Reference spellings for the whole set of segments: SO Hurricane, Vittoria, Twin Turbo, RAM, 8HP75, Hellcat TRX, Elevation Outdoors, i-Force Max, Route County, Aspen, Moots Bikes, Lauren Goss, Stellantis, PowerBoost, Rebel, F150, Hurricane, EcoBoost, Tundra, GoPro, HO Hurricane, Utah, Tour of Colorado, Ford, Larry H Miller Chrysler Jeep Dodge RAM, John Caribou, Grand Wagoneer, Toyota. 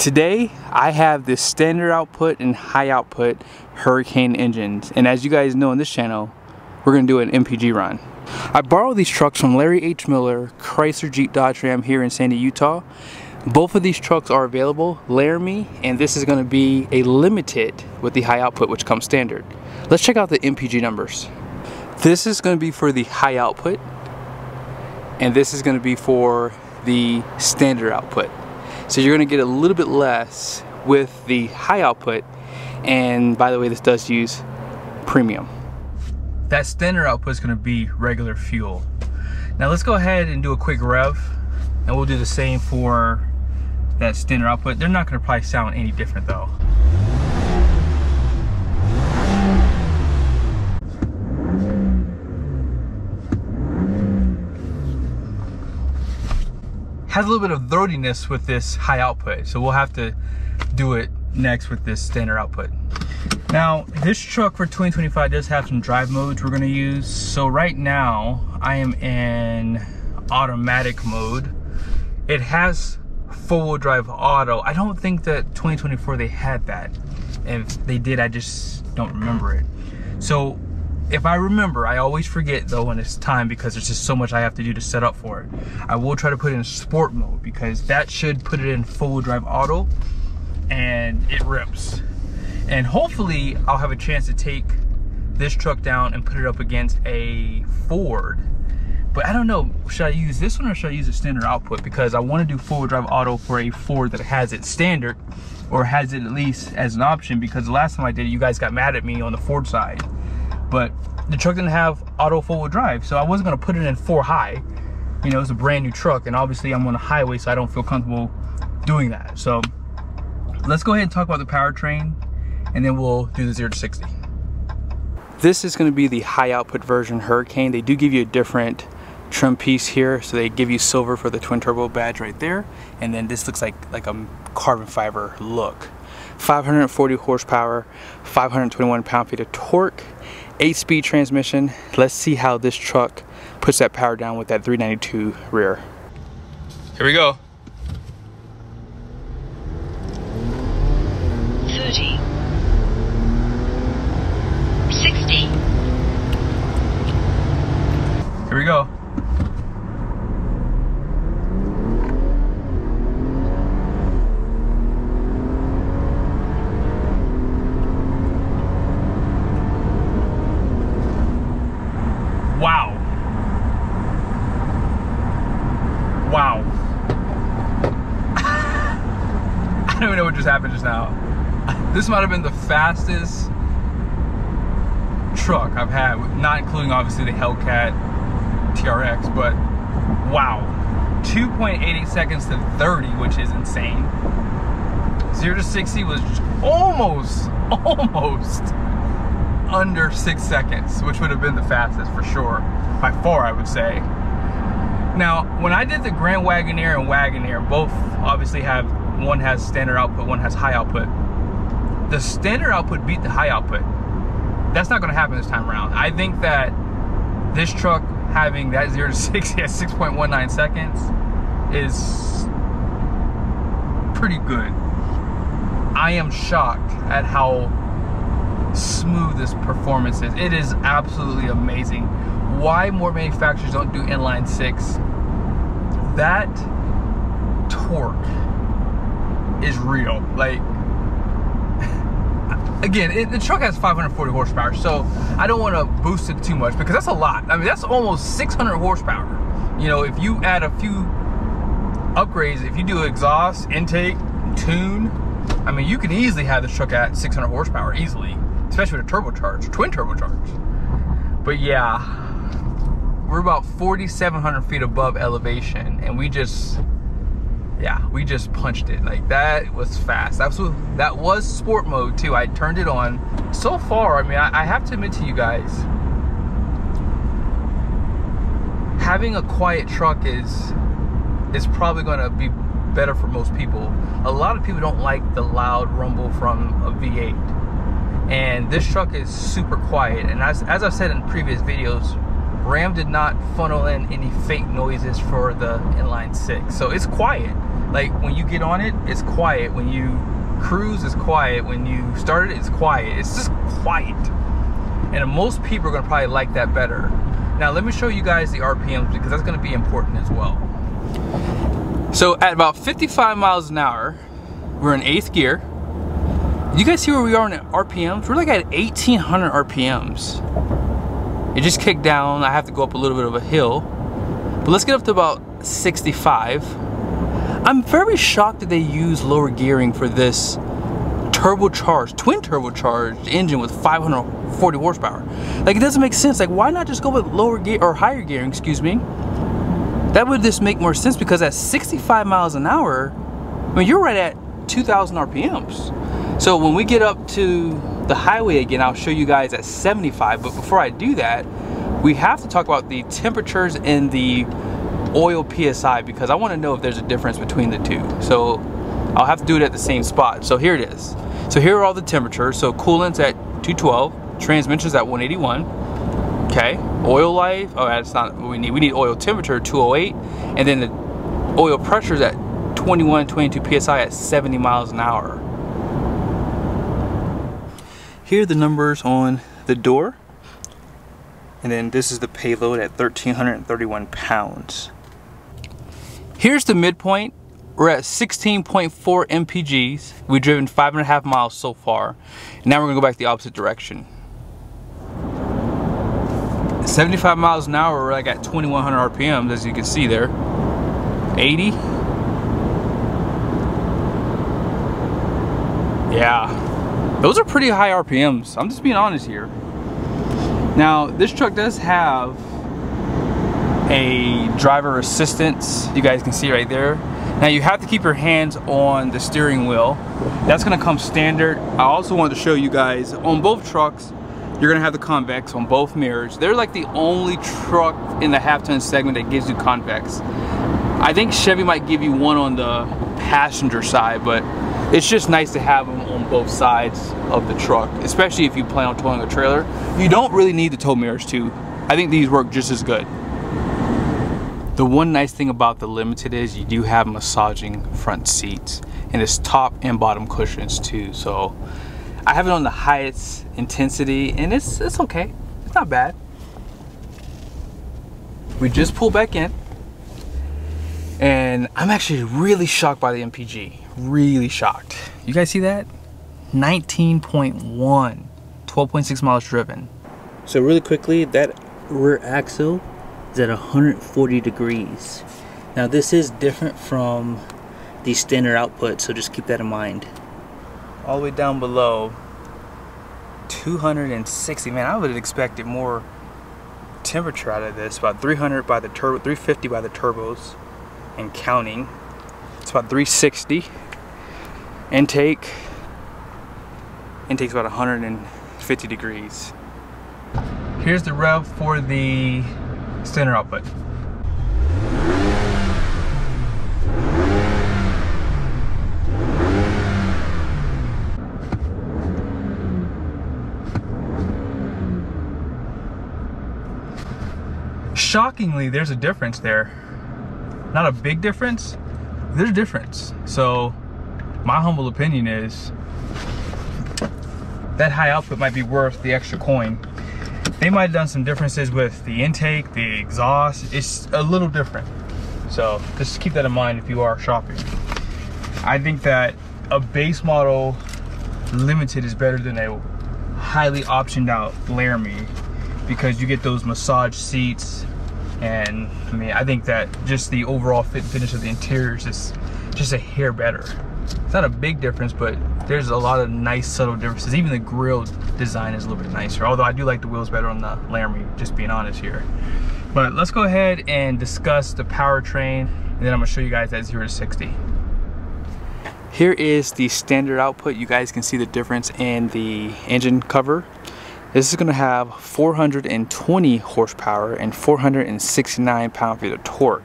Today, I have this standard output and high output Hurricane engines. And as you guys know in this channel, we're gonna do an MPG run. I borrowed these trucks from Larry H Miller Chrysler Jeep Dodge Ram here in Sandy, Utah. Both of these trucks are available, Laramie, and this is gonna be a limited with the high output, which comes standard. Let's check out the MPG numbers. This is gonna be for the high output, and this is gonna be for the standard output. So you're gonna get a little bit less with the high output. And by the way, this does use premium. That standard output is gonna be regular fuel. Now let's go ahead and do a quick rev, and we'll do the same for that standard output. They're not gonna probably sound any different though. Has a little bit of throatiness with this high output, so we'll have to do it next with this standard output. Now, this truck for 2025 does have some drive modes we're gonna use. So right now, I am in automatic mode. It has four-wheel drive auto. I don't think that 2024 they had that. If they did, I just don't remember it. So if I remember, I always forget though when it's time because there's just so much I have to do to set up for it. I will try to put it in sport mode because that should put it in four-wheel drive auto, and it rips. And hopefully I'll have a chance to take this truck down and put it up against a Ford. But I don't know, should I use this one or should I use a standard output? Because I want to do four-wheel drive auto for a Ford that has it standard, or has it at least as an option, because the last time I did it, you guys got mad at me on the Ford side. But the truck didn't have auto four-wheel drive, so I wasn't gonna put it in four high. You know, it's a brand new truck, and obviously I'm on a highway, so I don't feel comfortable doing that. So let's go ahead and talk about the powertrain, and then we'll do the 0 to 60. This is gonna be the high output version Hurricane. They do give you a different trim piece here, so they give you silver for the twin turbo badge right there, and then this looks like a carbon fiber look. 540 horsepower, 521 pound-feet of torque, 8-speed transmission. Let's see how this truck puts that power down with that 392 rear. Here we go. 30. 60. Here we go. 30. This might have been the fastest truck I've had, not including obviously the Hellcat TRX, but wow. 2.88 seconds to 30, which is insane. 0 to 60 was almost under 6 seconds, which would have been the fastest for sure. By far, I would say. Now, when I did the Grand Wagoneer and Wagoneer, both obviously have, one has standard output, one has high output. The standard output beat the high output. That's not gonna happen this time around. I think that this truck having that 0 to 60 at 6.19 seconds is pretty good. I am shocked at how smooth this performance is. It is absolutely amazing. Why more manufacturers don't do inline six? That torque is real. Like, again, the truck has 540 horsepower, so I don't want to boost it too much because that's a lot. I mean, that's almost 600 horsepower. You know, if you add a few upgrades, if you do exhaust, intake, tune, I mean, you can easily have this truck at 600 horsepower, easily, especially with a turbocharged, twin turbocharged. But yeah, we're about 4,700 feet above elevation, and we just punched it. Like, that was fast. Absolutely. That was sport mode too. I turned it on. So far, I mean, I have to admit to you guys, having a quiet truck is probably gonna be better for most people. A lot of people don't like the loud rumble from a V8. And this truck is super quiet. And as I've said in previous videos, Ram did not funnel in any fake noises for the inline six. So it's quiet. Like when you get on it, it's quiet. When you cruise, it's quiet. When you start it, it's quiet. It's just quiet. And most people are gonna probably like that better. Now let me show you guys the RPMs because that's gonna be important as well. So at about 55 miles an hour, we're in 8th gear. You guys see where we are in RPMs? We're like at 1,800 RPMs. It just kicked down. I have to go up a little bit of a hill. But let's get up to about 65. I'm very shocked that they use lower gearing for this turbocharged, twin turbocharged engine with 540 horsepower. Like it doesn't make sense. Like why not just go with lower gear or higher gearing, excuse me? That would just make more sense because at 65 miles an hour, I mean, you're right at 2,000 RPMs. So when we get up to the highway again, I'll show you guys at 75, but before I do that, we have to talk about the temperatures and the oil PSI because I want to know if there's a difference between the two. So I'll have to do it at the same spot. So here it is. So here are all the temperatures. So coolant's at 212, transmission's at 181, okay. Oil life, oh that's not what we need oil temperature 208, and then the oil pressure's at 21, 22 PSI at 70 miles an hour. Here are the numbers on the door, and then this is the payload at 1,331 pounds. Here's the midpoint. We're at 16.4 mpgs. We've driven 5.5 miles so far. Now we're gonna go back the opposite direction. 75 miles an hour, we're like at 2,100 RPMs, as you can see there. 80. Yeah. Those are pretty high RPMs. I'm just being honest here. Now, this truck does have a driver assistance. You guys can see right there. Now, you have to keep your hands on the steering wheel. That's gonna come standard. I also wanted to show you guys, on both trucks, you're gonna have the convex on both mirrors. They're like the only truck in the half-ton segment that gives you convex. I think Chevy might give you one on the passenger side, but it's just nice to have them on both sides of the truck, especially if you plan on towing a trailer. You don't really need the tow mirrors too. I think these work just as good. The one nice thing about the Limited is you do have massaging front seats, and it's top and bottom cushions too. So I have it on the highest intensity, and it's okay. It's not bad. We just pulled back in, and I'm actually really shocked by the MPG. Really shocked. You guys see that? 19.1, 12.6 miles driven. So really quickly, that rear axle is at 140 degrees. Now this is different from the standard output, so just keep that in mind. All the way down below, 260. Man, I would have expected more temperature out of this. About 300 by the turbo, 350 by the turbos and counting. It's about 360. Intake's about 150 degrees. Here's the rev for the standard output. Shockingly, there's a difference there. Not a big difference. There's a difference. So my humble opinion is that high output might be worth the extra coin. They might have done some differences with the intake, the exhaust. It's a little different. So just keep that in mind if you are shopping. I think that a base model Limited is better than a highly optioned out Laramie because you get those massage seats. And I mean, I think that just the overall fit and finish of the interior is just a hair better. It's not a big difference, but there's a lot of nice subtle differences. Even the grille design is a little bit nicer. Although I do like the wheels better on the Laramie, just being honest here. But let's go ahead and discuss the powertrain, and then I'm gonna show you guys that 0 to 60. Here is the standard output. You guys can see the difference in the engine cover. This is going to have 420 horsepower and 469 pound-feet of torque.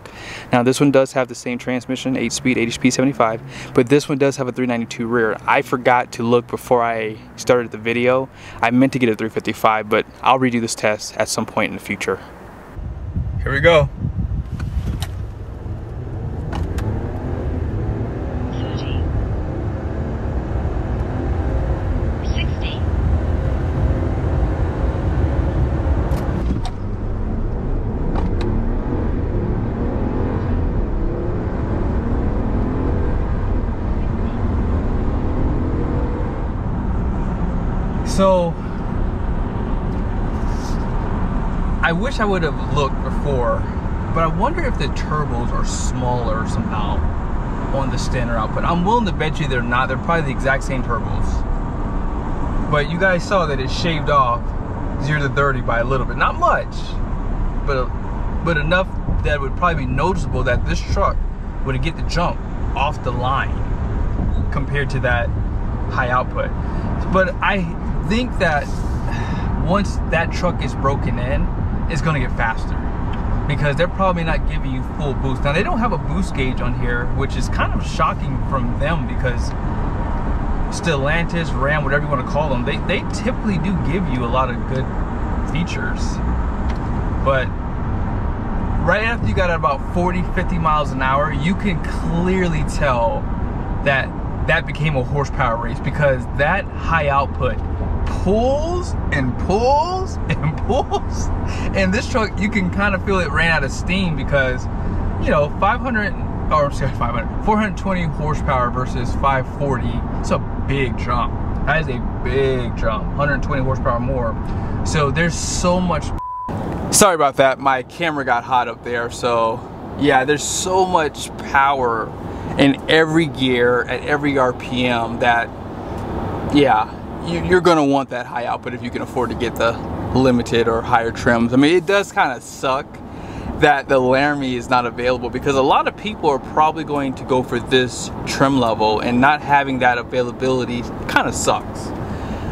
Now this one does have the same transmission, 8-speed, 8HP75, but this one does have a 392 rear. I forgot to look before I started the video. I meant to get a 355, but I'll redo this test at some point in the future. Here we go. So I wish I would have looked before, but I wonder if the turbos are smaller somehow on the standard output. I'm willing to bet you they're not. They're probably the exact same turbos. But you guys saw that it shaved off 0 to 30 by a little bit. Not much, but enough that it would probably be noticeable that this truck would get the jump off the line compared to that high output. But I think that once that truck is broken in, it's gonna get faster because they're probably not giving you full boost. Now, they don't have a boost gauge on here, which is kind of shocking from them because Stellantis, RAM, whatever you want to call them, they typically do give you a lot of good features. But right after you got at about 40, 50 miles an hour, you can clearly tell that that became a horsepower race because that high output pulls and pulls and pulls. And this truck, you can kind of feel it ran out of steam because, you know, 420 horsepower versus 540, it's a big jump. That is a big jump, 120 horsepower more. So there's so much. Sorry about that, my camera got hot up there. So yeah, there's so much power in every gear at every RPM that, yeah, you're gonna want that high output if you can afford to get the limited or higher trims. I mean, it does kind of suck that the Laramie is not available because a lot of people are probably going to go for this trim level, and not having that availability kind of sucks.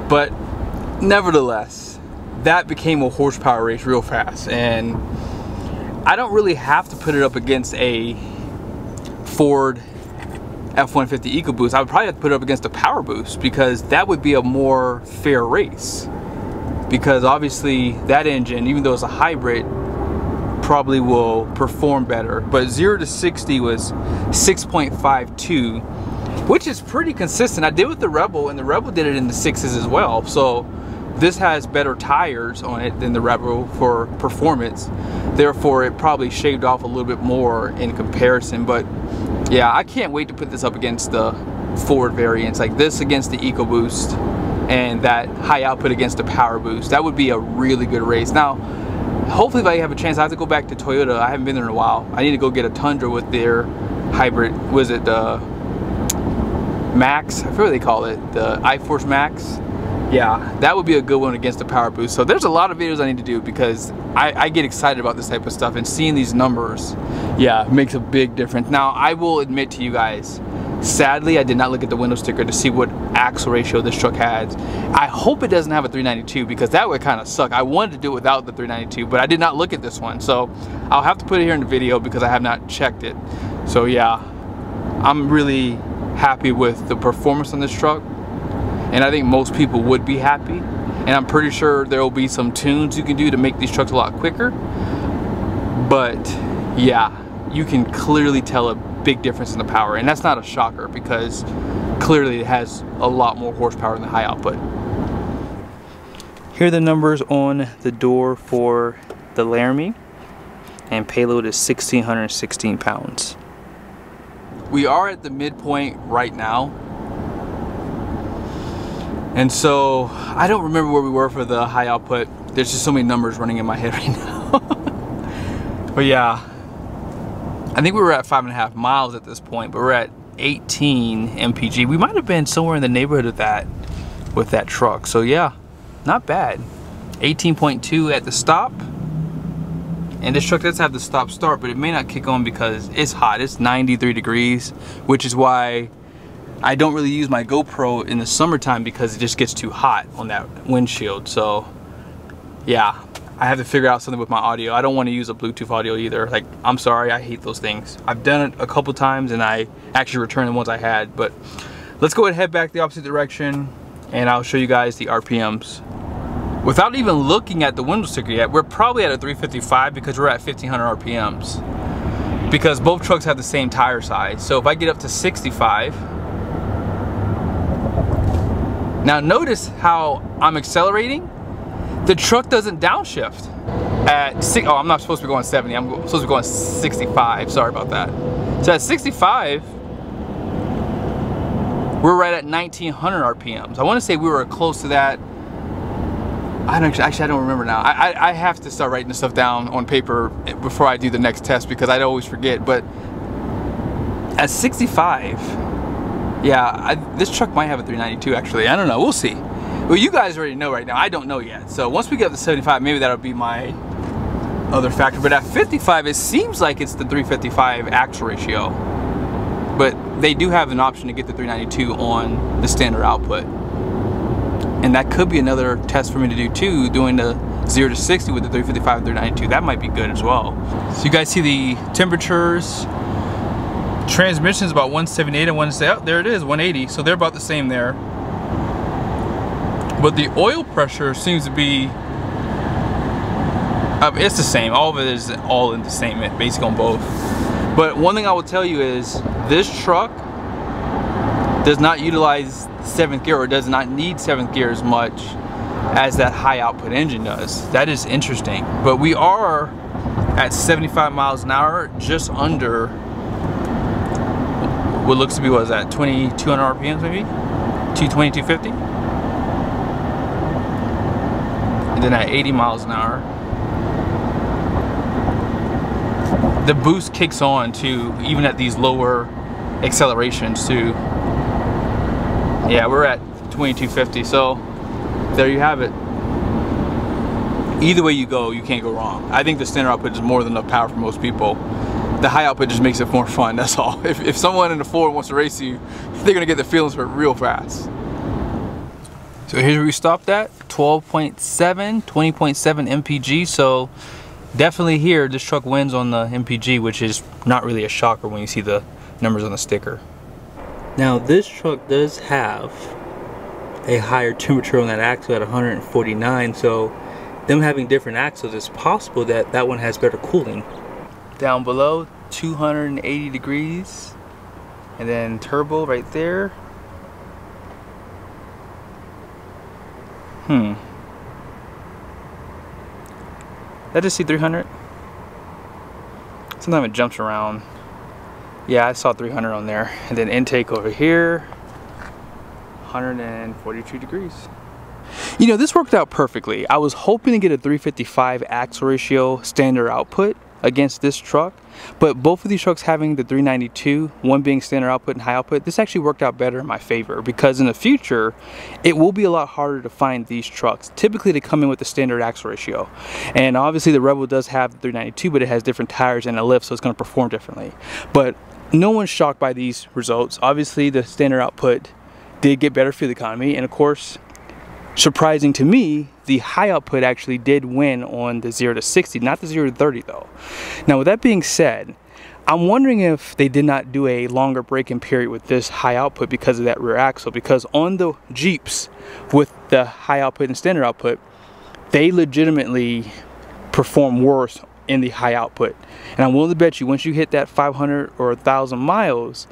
But nevertheless, that became a horsepower race real fast, and I don't really have to put it up against a Ford F-150 EcoBoost. I would probably have to put it up against a PowerBoost because that would be a more fair race, because obviously that engine, even though it's a hybrid, probably will perform better. But 0 to 60 was 6.52, which is pretty consistent. I did with the Rebel, and the Rebel did it in the 6s as well. So this has better tires on it than the Rebel for performance. Therefore, it probably shaved off a little bit more in comparison. But yeah, I can't wait to put this up against the Ford variants, like this against the EcoBoost, and that high output against the PowerBoost. That would be a really good race. Now, hopefully if I have a chance, I have to go back to Toyota. I haven't been there in a while. I need to go get a Tundra with their hybrid, was it the Max? I forget what they call it, the i-Force Max. Yeah, that would be a good one against the PowerBoost. So there's a lot of videos I need to do because I get excited about this type of stuff, and seeing these numbers, yeah, makes a big difference. Now, I will admit to you guys, sadly, I did not look at the window sticker to see what axle ratio this truck had. I hope it doesn't have a 392 because that would kind of suck. I wanted to do it without the 392, but I did not look at this one. So I'll have to put it here in the video because I have not checked it. So yeah, I'm really happy with the performance on this truck. And I think most people would be happy. And I'm pretty sure there will be some tunes you can do to make these trucks a lot quicker. But yeah, you can clearly tell a big difference in the power. And that's not a shocker because clearly it has a lot more horsepower than the high output. Here are the numbers on the door for the Laramie. And payload is 1,616 pounds. We are at the midpoint right now. And so, I don't remember where we were for the high output. There's just so many numbers running in my head right now. But yeah, I think we were at 5.5 miles at this point, but we're at 18 MPG. We might have been somewhere in the neighborhood of that with that truck. So yeah, not bad. 18.2 at the stop. And this truck does have the stop start, but it may not kick on because it's hot. It's 93 degrees, which is why I don't really use my GoPro in the summertime because it just gets too hot on that windshield. So yeah, I have to figure out something with my audio. I don't want to use a Bluetooth audio either. Like, I'm sorry, I hate those things. I've done it a couple times and I actually returned the ones I had, but let's go ahead and head back the opposite direction and I'll show you guys the RPMs. Without even looking at the window sticker yet, we're probably at a 355 because we're at 1,500 RPMs. Because both trucks have the same tire size. So if I get up to 65, now notice how I'm accelerating. The truck doesn't downshift. Oh, I'm not supposed to be going 70. I'm supposed to be going 65. Sorry about that. So at 65, we're right at 1,900 RPMs. I want to say we were close to that I don't actually. I don't remember now. I have to start writing this stuff down on paper before I do the next test because I'd always forget. But at 65, yeah, this truck might have a 392 actually. I don't know. We'll see. Well, you guys already know right now. I don't know yet. So once we get up to 75, maybe that'll be my other factor. But at 55, it seems like it's the 355 axle ratio. But they do have an option to get the 392 on the standard output. And that could be another test for me to do too, doing the 0 to 60 with the 355 and 392. That might be good as well. So you guys see the temperatures. Transmission's about 178 and 170. Oh, there it is, 180. So they're about the same there. But the oil pressure seems to be, it's the same. All of it is all in the same, basically on both. But one thing I will tell you is this truck does not utilize seventh gear, or does not need seventh gear as much as that high output engine does. That is interesting. But we are at 75 miles an hour, just under what looks to be, what is that, 2,200 RPMs maybe? 220, 250? And then at 80 miles an hour. The boost kicks on too, even at these lower accelerations too. Yeah, we're at 2250, so there you have it. Either way you go, you can't go wrong. I think the standard output is more than enough power for most people. The high output just makes it more fun, that's all. If someone in the Ford wants to race you, they're gonna get the feelings for it real fast. So here's where we stopped at, 12.7, 20.7 MPG, so definitely here this truck wins on the MPG, which is not really a shocker when you see the numbers on the sticker. Now this truck does have a higher temperature on that axle at 149, so them having different axles, it's possible that that one has better cooling. Down below 280 degrees, and then turbo right there. Did I just see 300? Sometimes it jumps around. Yeah, I saw 300 on there. And then intake over here, 142 degrees. You know, this worked out perfectly. I was hoping to get a 355 axle ratio standard output against this truck, but both of these trucks having the 392, one being standard output and high output, this actually worked out better in my favor, because in the future, it will be a lot harder to find these trucks. Typically they come in with the standard axle ratio. And obviously the Rebel does have the 392, but it has different tires and a lift, so it's gonna perform differently. But no one's shocked by these results. Obviously the standard output did get better fuel economy, and of course, surprising to me, the high output actually did win on the 0 to 60, not the 0 to 30 though. Now with that being said, I'm wondering if they did not do a longer break-in period with this high output because of that rear axle, because on the Jeeps with the high output and standard output, they legitimately perform worse in the high output. And I'm willing to bet you once you hit that 500 or 1,000 miles,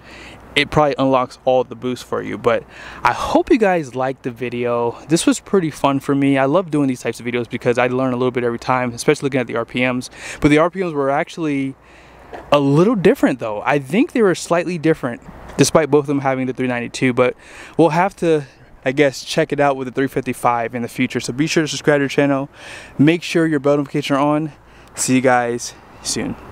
it probably unlocks all the boosts for you. But I hope you guys liked the video. This was pretty fun for me. I love doing these types of videos because I learn a little bit every time, especially looking at the RPMs. But the RPMs were actually a little different though. I think they were slightly different despite both of them having the 392, but we'll have to, I guess, check it out with the 355 in the future. So be sure to subscribe to your channel. Make sure your bell notifications are on. See you guys soon.